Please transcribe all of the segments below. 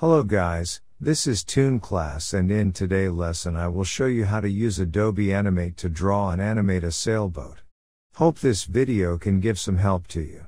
Hello guys, this is Toon Class, and in today's lesson I will show you how to use Adobe Animate to draw and animate a sailboat. Hope this video can give some help to you.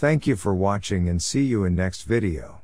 Thank you for watching and see you in next video.